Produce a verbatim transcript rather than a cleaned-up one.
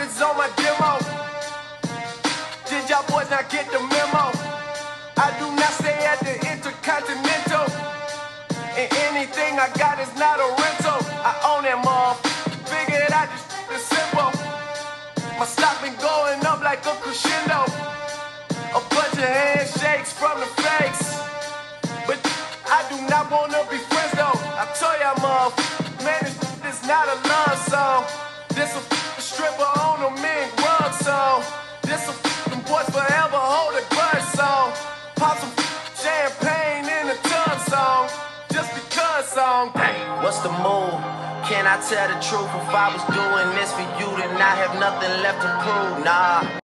records on my demo. Did y'all boys not get the memo? I do not stay at the Intercontinental, and anything I got is not a rental. I own that mom. Figure it out, just the simple. My stock been going up like a crescendo. A bunch of handshakes from the fakes, but I do not wanna be friends though. I tell y'all mom, man, this is not a love song. This a stripper on a mink rug song. This a them boys forever hold a grudge song. Pop some champagne in a tub song. Just because song. Hey, what's the move? Can I tell the truth? If I was doing this for you, then I have nothing left to prove. Nah.